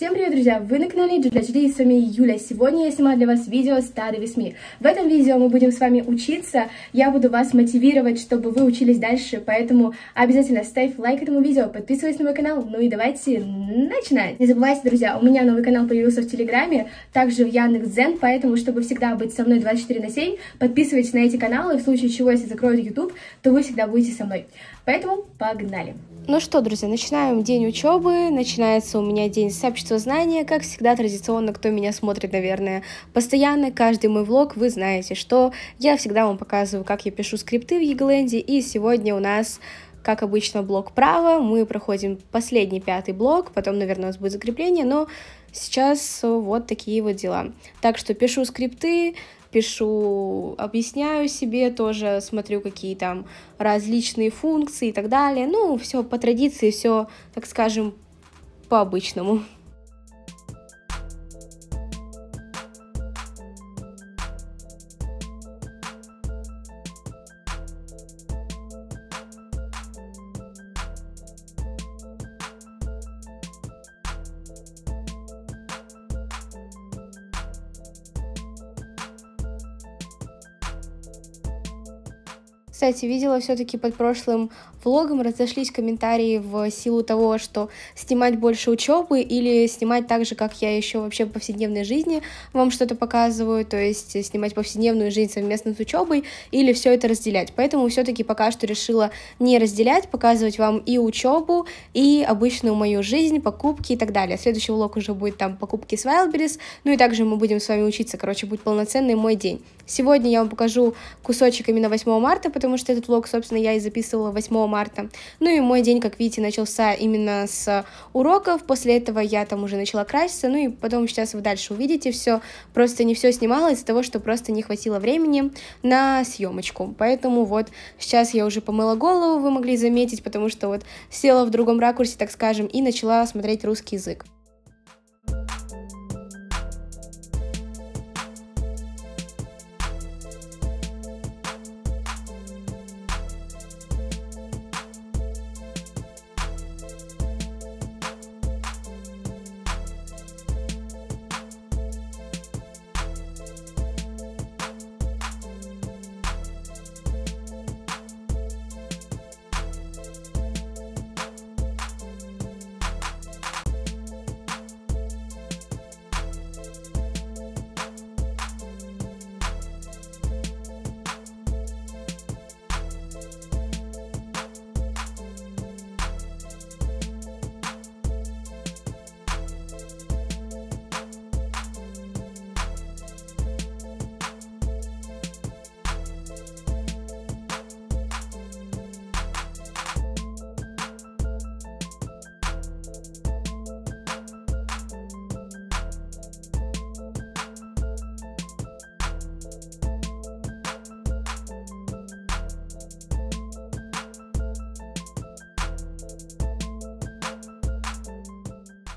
Всем привет, друзья! Вы на канале Джулия Джули, с вами Юля. Сегодня я снимаю для вас видео «Стади Визми». В этом видео мы будем с вами учиться, я буду вас мотивировать, чтобы вы учились дальше, поэтому обязательно ставь лайк этому видео, подписывайся на мой канал, ну и давайте начинать! Не забывайте, друзья, у меня новый канал появился в Телеграме, также в Яндекс.Зен, поэтому, чтобы всегда быть со мной 24/7, подписывайтесь на эти каналы, в случае чего, если закроют YouTube, то вы всегда будете со мной. Поэтому погнали! Ну что, друзья, начинаем день учебы, начинается у меня день сообщества знания, как всегда традиционно, кто меня смотрит, наверное, постоянно, каждый мой влог, вы знаете, что я всегда вам показываю, как я пишу скрипты в Яглэнде, и сегодня у нас, как обычно, блок права, мы проходим последний, 5-й блок, потом, наверное, у нас будет закрепление, но сейчас вот такие вот дела. Так что пишу скрипты, пишу, объясняю себе тоже, смотрю, какие там различные функции и так далее. Ну, все по традиции, все, так скажем, по-обычному. Кстати, видела все-таки под прошлым влогом разошлись комментарии в силу того, что снимать больше учебы или снимать так же, как я еще вообще в повседневной жизни вам что-то показываю, то есть снимать повседневную жизнь совместно с учебой или все это разделять. Поэтому все-таки пока что решила не разделять, показывать вам и учебу, и обычную мою жизнь, покупки и так далее. Следующий влог уже будет там покупки с Wildberries, ну и также мы будем с вами учиться, короче, будет полноценный мой день. Сегодня я вам покажу кусочек именно 8 марта, потому что этот влог, собственно, я и записывала 8 марта. Ну и мой день, как видите, начался именно с уроков, после этого я там уже начала краситься, ну и потом сейчас вы дальше увидите все, просто не все снимала из-за того, что просто не хватило времени на съемочку. Поэтому вот сейчас я уже помыла голову, вы могли заметить, потому что вот села в другом ракурсе, так скажем, и начала смотреть русский язык.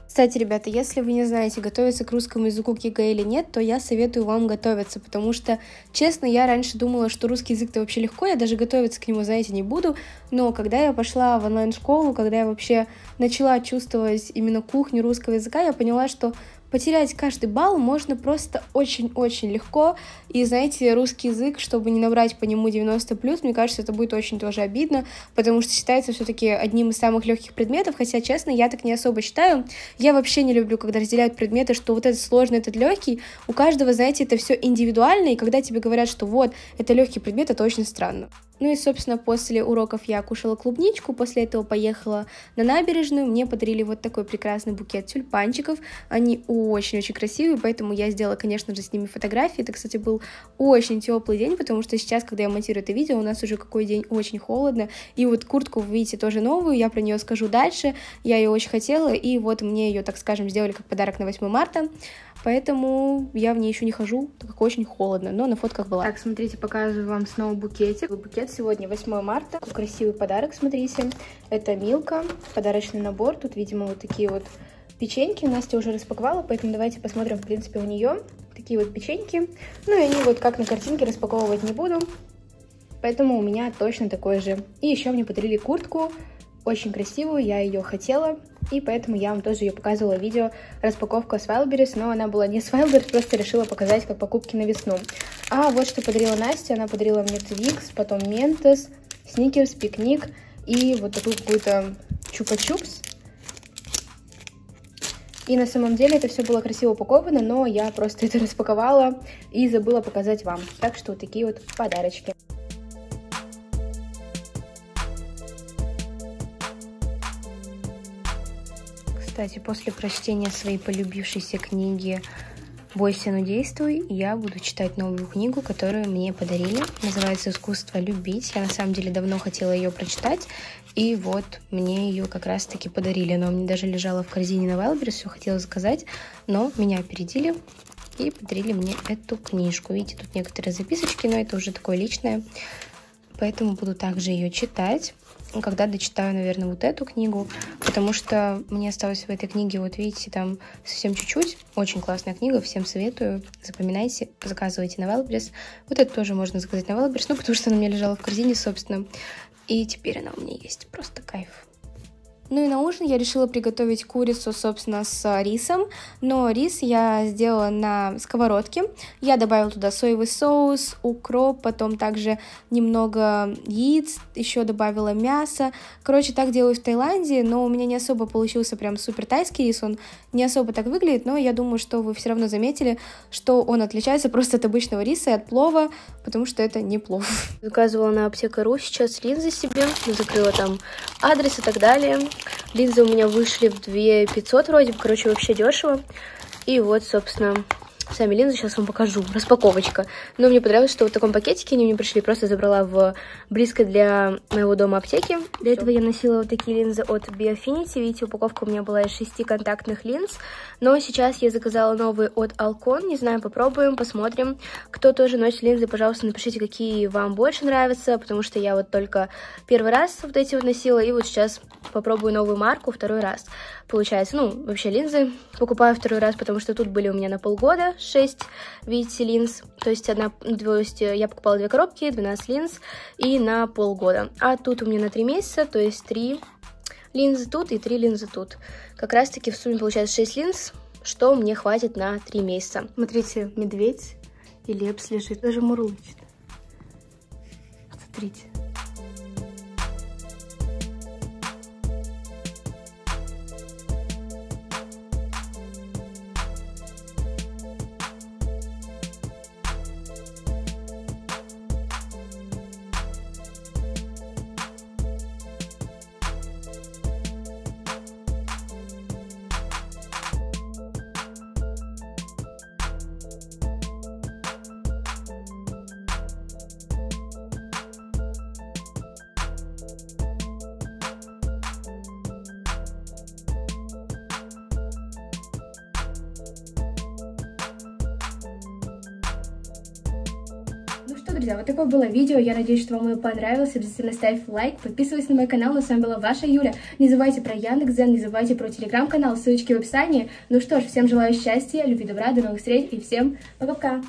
Кстати, ребята, если вы не знаете, готовиться к русскому языку, к ЕГЭ или нет, то я советую вам готовиться, потому что, честно, я раньше думала, что русский язык-то вообще легко, я даже готовиться к нему, знаете, не буду, но когда я пошла в онлайн-школу, когда я вообще начала чувствовать именно кухню русского языка, я поняла, что потерять каждый балл можно просто очень-очень легко, и, знаете, русский язык, чтобы не набрать по нему 90+, мне кажется, это будет очень тоже обидно, потому что считается все-таки одним из самых легких предметов, хотя, честно, я так не особо считаю, я вообще не люблю, когда разделяют предметы, что вот этот сложный, этот легкий, у каждого, знаете, это все индивидуально, и когда тебе говорят, что вот, это легкий предмет, это очень странно. Ну и, собственно, после уроков я кушала клубничку, после этого поехала на набережную, мне подарили вот такой прекрасный букет тюльпанчиков, они очень-очень красивые, поэтому я сделала, конечно же, с ними фотографии, это, кстати, был очень теплый день, потому что сейчас, когда я монтирую это видео, у нас уже какой день, очень холодно, и вот куртку, вы видите, тоже новую, я про нее скажу дальше, я ее очень хотела, и вот мне ее, так скажем, сделали как подарок на 8 марта, поэтому я в ней еще не хожу, так как очень холодно, но на фотках была. Так, смотрите, показываю вам снова букетик. Букет сегодня 8 марта. Красивый подарок, смотрите. Это Милка, подарочный набор. Тут, видимо, вот такие вот печеньки. Настя уже распаковала, поэтому давайте посмотрим, в принципе, у нее. Такие вот печеньки. Ну, и они вот как на картинке, распаковывать не буду. Поэтому у меня точно такой же. И еще мне подарили куртку очень красивую, я ее хотела, и поэтому я вам тоже ее показывала в видео распаковка с Wildberries, но она была не с Wildberries, просто решила показать как покупки на весну. А вот что подарила Настя, она подарила мне Twix, потом Ментес, Сникерс, Пикник и вот такую какую-то Чупа-Чупс. И на самом деле это все было красиво упаковано, но я просто это распаковала и забыла показать вам. Так что вот такие вот подарочки. Кстати, после прочтения своей полюбившейся книги «Бойся, ну действуй», я буду читать новую книгу, которую мне подарили. Называется «Искусство любить». Я на самом деле давно хотела ее прочитать, и вот мне ее как раз-таки подарили. Но мне даже лежала в корзине на Wildberries, все хотела заказать, но меня опередили и подарили мне эту книжку. Видите, тут некоторые записочки, но это уже такое личное, поэтому буду также ее читать. Когда дочитаю, наверное, вот эту книгу, потому что мне осталось в этой книге, вот видите, там совсем чуть-чуть. Очень классная книга, всем советую. Запоминайте, заказывайте на Wildberries. Вот это тоже можно заказать на Wildberries, ну, потому что она у меня лежала в корзине, собственно. И теперь она у меня есть, просто кайф. Ну и на ужин я решила приготовить курицу, собственно, с рисом, но рис я сделала на сковородке. Я добавила туда соевый соус, укроп, потом также немного яиц, еще добавила мясо. Короче, так делаю в Таиланде, но у меня не особо получился прям супер тайский рис, он не особо так выглядит, но я думаю, что вы все равно заметили, что он отличается просто от обычного риса и от плова, потому что это не плов. Заказывала на аптеке.ру сейчас линзы себе, закрыла там адрес и так далее. Линзы у меня вышли в 2500 вроде бы, короче, вообще дешево. И вот, собственно, сами линзы сейчас вам покажу, распаковочка. Но мне понравилось, что вот в таком пакетике они мне пришли, просто забрала в близко для моего дома аптеки. До этого я носила вот такие линзы от Biofinity, видите, упаковка у меня была из 6 контактных линз. Но сейчас я заказала новые от Alcon, не знаю, попробуем, посмотрим. Кто тоже носит линзы, пожалуйста, напишите, какие вам больше нравятся, потому что я вот только первый раз вот эти вот носила, и вот сейчас попробую новую марку второй раз. Получается, ну, вообще линзы покупаю второй раз, потому что тут были у меня на полгода 6, видите, линз, то есть я покупала 2 коробки, 12 линз и на полгода. А тут у меня на 3 месяца, то есть 3 линзы тут и 3 линзы тут. Как раз таки в сумме получается 6 линз, что мне хватит на 3 месяца. Смотрите, медведь и лепс лежит, даже мурлычет. Смотрите. Друзья, вот такое было видео, я надеюсь, что вам оно понравилось, обязательно ставь лайк, подписывайся на мой канал, но с вами была ваша Юля, не забывайте про Яндекс.Зен, не забывайте про телеграм-канал, ссылочки в описании, ну что ж, всем желаю счастья, любви, добра, до новых встреч и всем пока-пока!